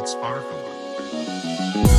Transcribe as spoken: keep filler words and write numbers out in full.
It's Sparkle.